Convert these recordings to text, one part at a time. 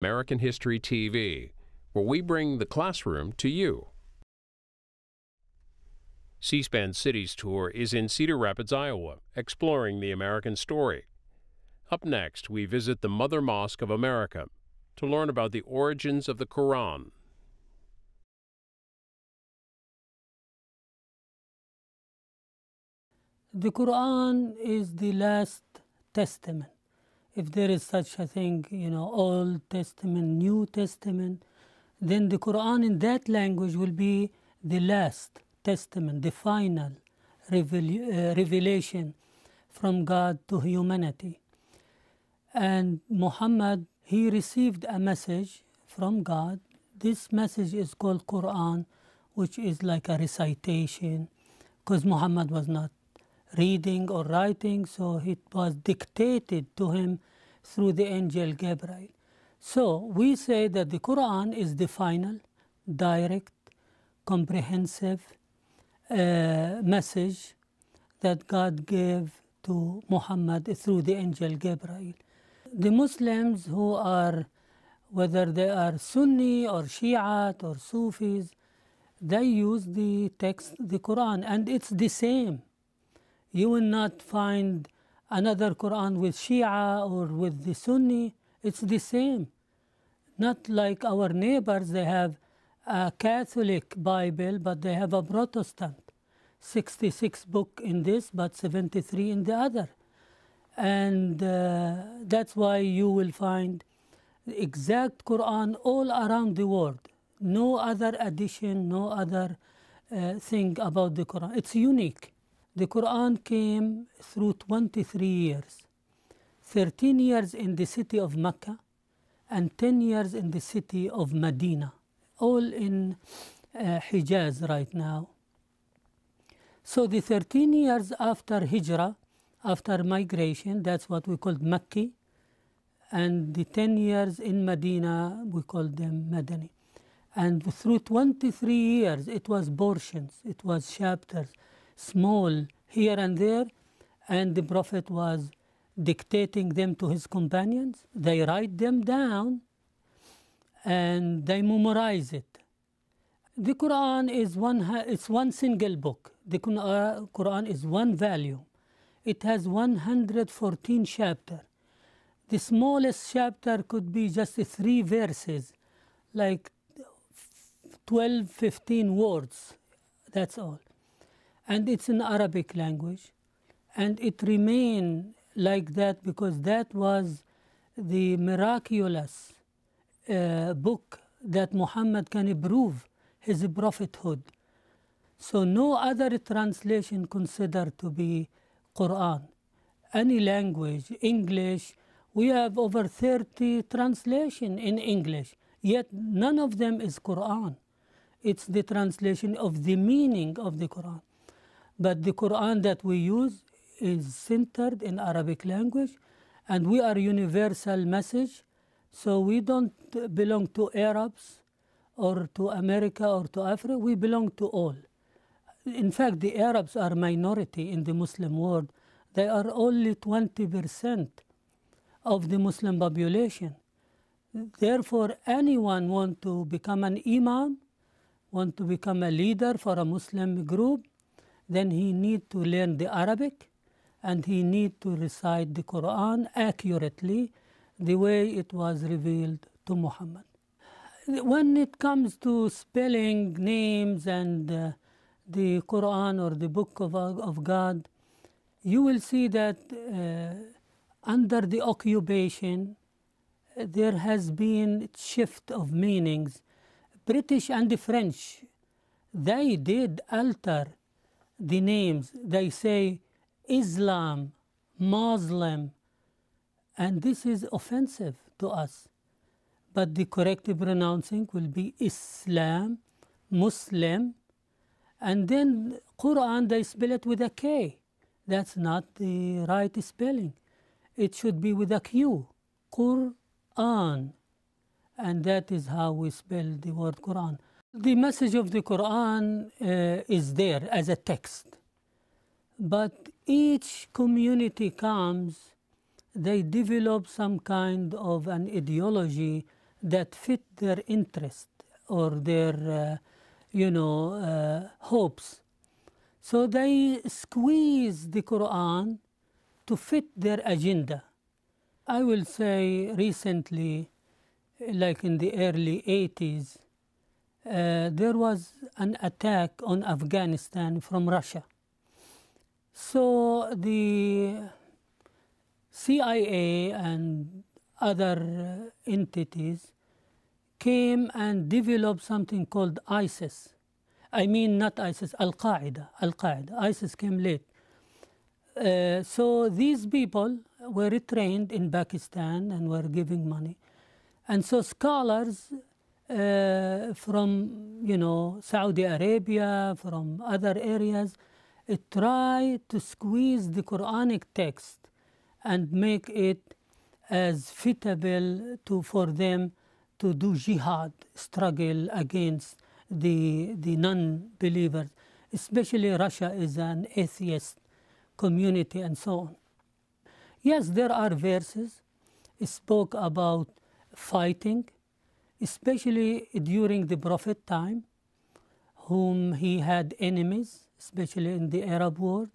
American History TV, where we bring the classroom to you. C-SPAN Cities Tour is in Cedar Rapids, Iowa, exploring the American story. Up next, we visit the Mother Mosque of America to learn about the origins of the Quran. The Quran is the last testament, if there is such a thing, you know, Old Testament, New Testament. Then the Quran in that language will be the last testament, the final revelation from God to humanity. And Muhammad, he received a message from God. This message is called Quran, which is like a recitation, because Muhammad was not reading or writing, so it was dictated to him through the angel Gabriel. So we say that the Quran is the final, direct, comprehensive message that God gave to Muhammad through the angel Gabriel. The Muslims who are, whether they are Sunni or Shi'at or Sufis, they use the text, the Quran, and it's the same. You will not find another Quran with Shia or with the Sunni. It's the same. Not like our neighbors, they have a Catholic Bible, but they have a Protestant. 66 books in this, but 73 in the other. And that's why you will find the exact Quran all around the world. No other addition, no other thing about the Quran. It's unique. The Quran came through 23 years, 13 years in the city of Mecca, and 10 years in the city of Medina, all in Hijaz right now. So the 13 years after Hijrah, after migration, that's what we called Makki, and the 10 years in Medina, we called them Madani. And through 23 years, it was portions, it was chapters, small here and there, and the Prophet was dictating them to his companions. They write them down and they memorize it. The Quran is one single book. The Quran is one volume. It has 114 chapters. The smallest chapter could be just 3 verses, like 12, 15 words. That's all. And it's in Arabic language, and it remained like that because that was the miraculous book that Muhammad can prove his prophethood. So no other translation considered to be Quran. Any language, English, we have over 30 translations in English, yet none of them is Quran. It's the translation of the meaning of the Quran. But the Quran that we use is centered in Arabic language, and we are universal message, so we don't belong to Arabs or to America or to Africa. We belong to all. In fact, the Arabs are minority in the Muslim world. They are only 20% of the Muslim population. Therefore, anyone want to become an imam, want to become a leader for a Muslim group, then he need to learn the Arabic, and he need to recite the Quran accurately, the way it was revealed to Muhammad. When it comes to spelling names and the Quran or the Book of God, you will see that under the occupation, there has been shift of meanings. British and the French, they did alter the names. They say Islam, Muslim, and this is offensive to us. But the correct pronouncing will be Islam, Muslim, and then Quran, they spell it with a K. That's not the right spelling. It should be with a Q, Quran, and that is how we spell the word Quran. The message of the Quran is there as a text, but each community comes, they develop some kind of an ideology that fit their interest or their, hopes. So they squeeze the Quran to fit their agenda. I will say recently, like in the early 80s, there was an attack on Afghanistan from Russia. So the CIA and other entities came and developed something called ISIS. I mean not ISIS, Al-Qaeda. Al-Qaeda. ISIS came late. So these people were retrained in Pakistan and were giving money. And so scholars from, Saudi Arabia, from other areas, try to squeeze the Quranic text and make it as fitable for them to do jihad, struggle against the non-believers. Especially Russia is an atheist community and so on. Yes, there are verses that spoke about fighting, especially during the Prophet time, whom he had enemies, especially in the Arab world.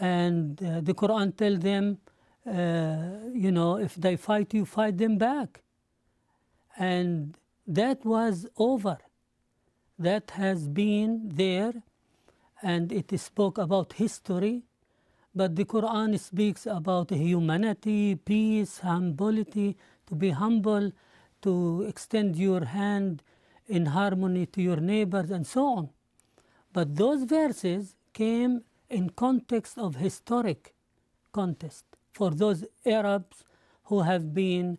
And the Quran tells them, if they fight you, fight them back. And that was over. That has been there, and it spoke about history. But the Quran speaks about humanity, peace, humility, to be humble, to extend your hand in harmony to your neighbors, and so on. But those verses came in context of historic contest for those Arabs who have been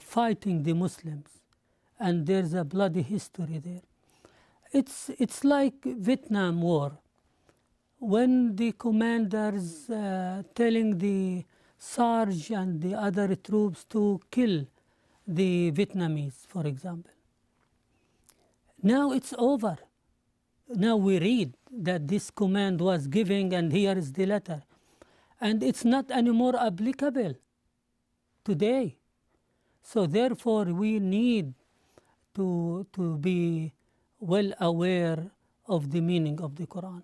fighting the Muslims. And there's a bloody history there. It's like Vietnam War. When the commanders telling the Sarge and the other troops to kill the Vietnamese, for example. Now it's over. Now we read that this command was given, and here is the letter. And it's not anymore applicable today. So therefore we need to be well aware of the meaning of the Quran.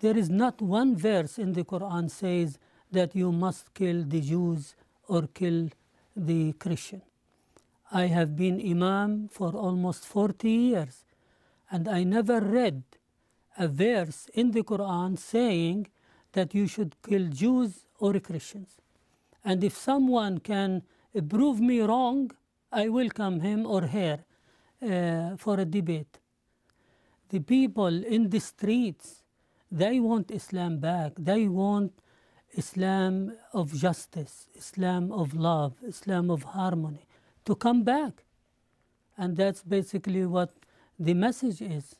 There is not one verse in the Quran says that you must kill the Jews or kill the Christian. I have been imam for almost 40 years, and I never read a verse in the Quran saying that you should kill Jews or Christians. And if someone can prove me wrong, I welcome him or her for a debate. The people in the streets, they want Islam back. They want Islam of justice, Islam of love, Islam of harmony to come back. And that's basically what the message is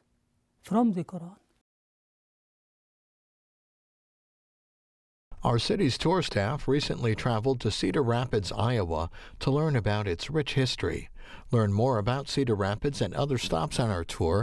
from the Quran. Our city's tour staff recently traveled to Cedar Rapids, Iowa, to learn about its rich history. Learn more about Cedar Rapids and other stops on our tour